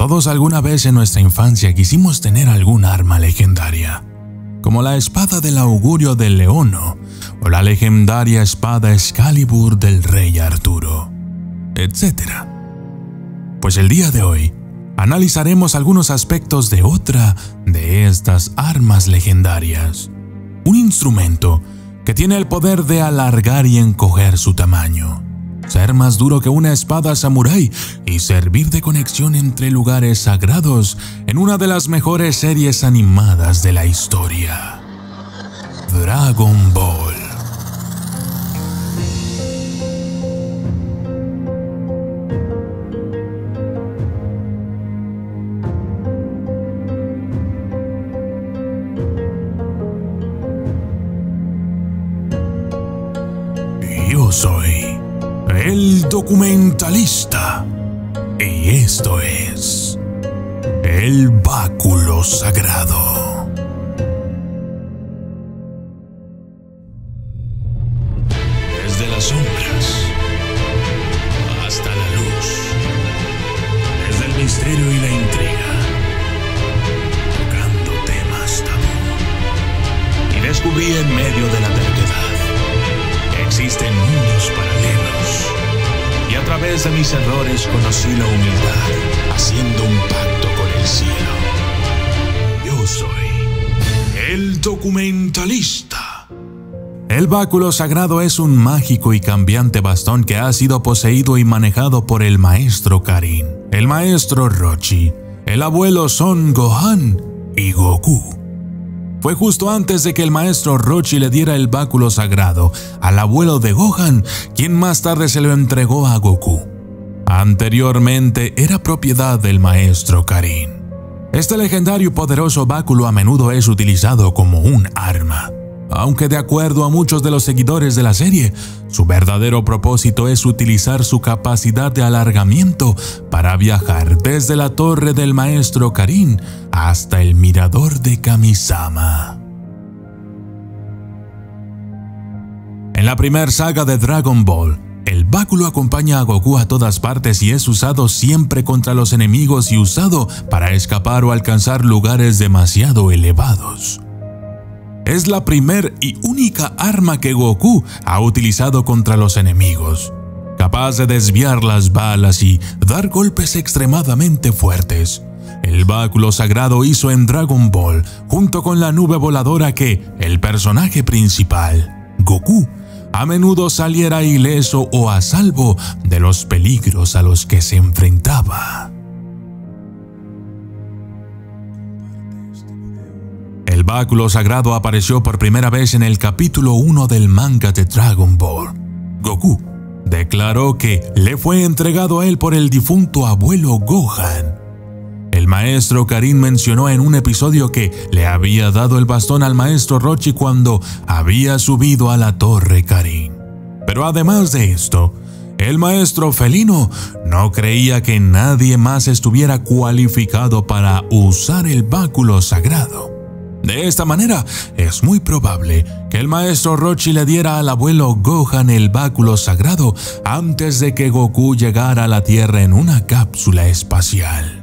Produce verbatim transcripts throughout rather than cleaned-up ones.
Todos alguna vez en nuestra infancia quisimos tener algún arma legendaria, como la espada del augurio del Leono o la legendaria espada Excalibur del rey Arturo, etcétera. Pues el día de hoy analizaremos algunos aspectos de otra de estas armas legendarias, un instrumento que tiene el poder de alargar y encoger su tamaño, ser más duro que una espada samurái y servir de conexión entre lugares sagrados en una de las mejores series animadas de la historia, Dragon Ball. Yo soy el documentalista y esto es el Báculo Sagrado. Desde las sombras hasta la luz, desde el misterio y la intriga, tocando temas tabú, y descubrí en medio de la terquedad que existen mundos paralelos. Y a través de mis errores conocí la humildad, haciendo un pacto con el cielo. Yo soy el documentalista. El báculo sagrado es un mágico y cambiante bastón que ha sido poseído y manejado por el maestro Karin, el maestro Roshi, el abuelo Son Gohan y Goku. Fue justo antes de que el maestro Roshi le diera el báculo sagrado al abuelo de Gohan, quien más tarde se lo entregó a Goku. Anteriormente era propiedad del maestro Karin. Este legendario y poderoso báculo a menudo es utilizado como un arma, aunque de acuerdo a muchos de los seguidores de la serie, su verdadero propósito es utilizar su capacidad de alargamiento para viajar desde la torre del maestro Karin hasta el mirador de Kamisama. En la primera saga de Dragon Ball, el báculo acompaña a Goku a todas partes y es usado siempre contra los enemigos y usado para escapar o alcanzar lugares demasiado elevados. Es la primer y única arma que Goku ha utilizado contra los enemigos, capaz de desviar las balas y dar golpes extremadamente fuertes. El báculo sagrado hizo en Dragon Ball, junto con la nube voladora, que el personaje principal, Goku, a menudo saliera ileso o a salvo de los peligros a los que se enfrentaba. El báculo sagrado apareció por primera vez en el capítulo uno del manga de Dragon Ball. Goku declaró que le fue entregado a él por el difunto abuelo Gohan. El maestro Karin mencionó en un episodio que le había dado el bastón al maestro Roshi cuando había subido a la torre Karin. Pero además de esto, el maestro felino no creía que nadie más estuviera cualificado para usar el báculo sagrado. De esta manera, es muy probable que el maestro Roshi le diera al abuelo Gohan el báculo sagrado antes de que Goku llegara a la Tierra en una cápsula espacial.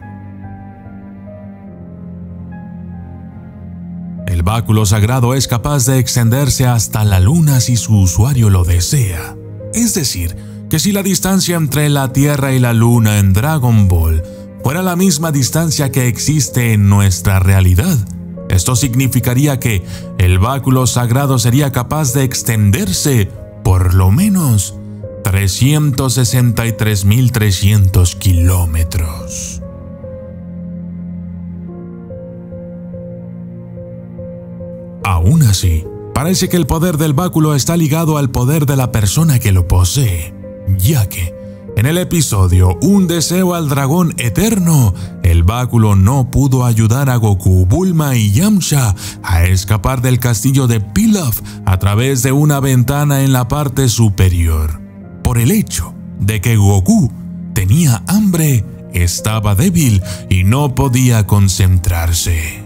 El báculo sagrado es capaz de extenderse hasta la Luna si su usuario lo desea. Es decir, que si la distancia entre la Tierra y la Luna en Dragon Ball fuera la misma distancia que existe en nuestra realidad, esto significaría que el báculo sagrado sería capaz de extenderse por lo menos trescientos sesenta y tres mil trescientos kilómetros. Aún así, parece que el poder del báculo está ligado al poder de la persona que lo posee, ya que en el episodio Un deseo al dragón eterno, el báculo no pudo ayudar a Goku, Bulma y Yamcha a escapar del castillo de Pilaf a través de una ventana en la parte superior, por el hecho de que Goku tenía hambre, estaba débil y no podía concentrarse.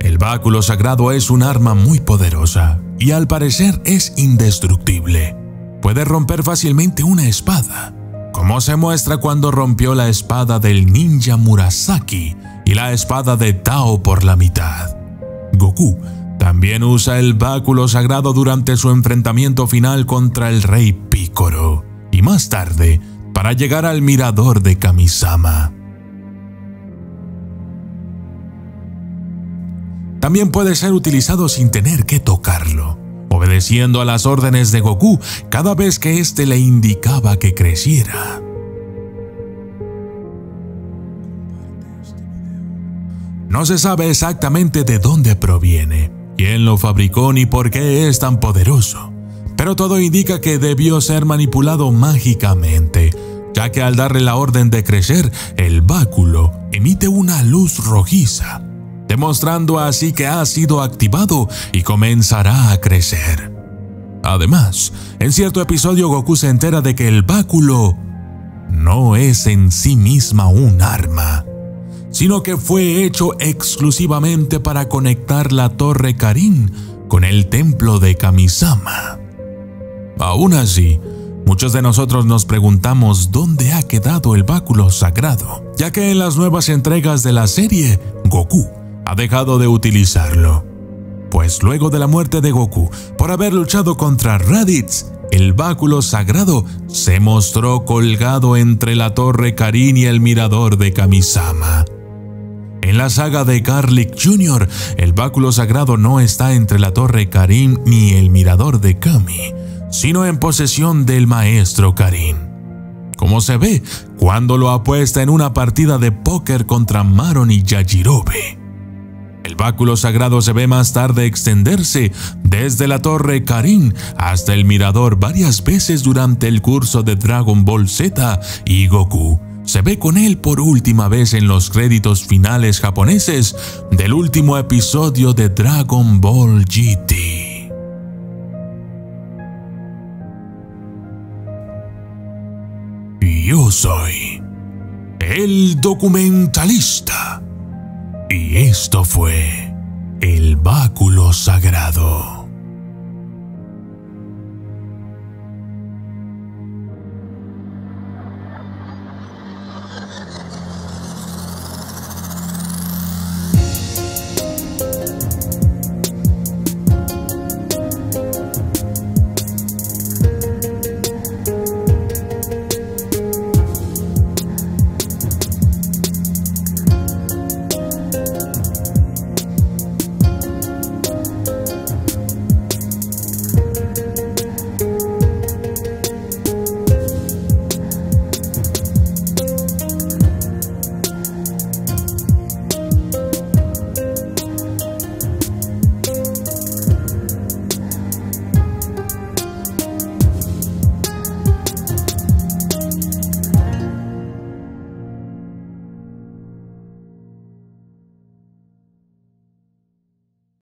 El báculo sagrado es un arma muy poderosa y al parecer es indestructible. puede romper fácilmente una espada, como se muestra cuando rompió la espada del ninja Murasaki y la espada de Tao por la mitad. Goku también usa el báculo sagrado durante su enfrentamiento final contra el rey Picoro, y más tarde, para llegar al mirador de Kamisama. También puede ser utilizado sin tener que tocarlo, obedeciendo a las órdenes de Goku cada vez que éste le indicaba que creciera. No se sabe exactamente de dónde proviene, quién lo fabricó ni por qué es tan poderoso, pero todo indica que debió ser manipulado mágicamente, ya que al darle la orden de crecer, el báculo emite una luz rojiza, demostrando así que ha sido activado y comenzará a crecer. Además, en cierto episodio Goku se entera de que el báculo no es en sí misma un arma, sino que fue hecho exclusivamente para conectar la Torre Karin con el templo de Kamisama. Aún así, muchos de nosotros nos preguntamos dónde ha quedado el báculo sagrado, ya que en las nuevas entregas de la serie, Goku ha dejado de utilizarlo. Pues luego de la muerte de Goku por haber luchado contra Raditz, el báculo sagrado se mostró colgado entre la Torre Karin y el mirador de Kamisama. En la saga de Garlic junior, el báculo sagrado no está entre la Torre Karin ni el mirador de Kami, sino en posesión del Maestro Karin, como se ve cuando lo apuesta en una partida de póker contra Maron y Yajirobe. El báculo sagrado se ve más tarde extenderse desde la Torre Karin hasta el mirador varias veces durante el curso de Dragon Ball Z, y Goku se ve con él por última vez en los créditos finales japoneses del último episodio de Dragon Ball G T. Yo soy el documentalista y esto fue el báculo sagrado.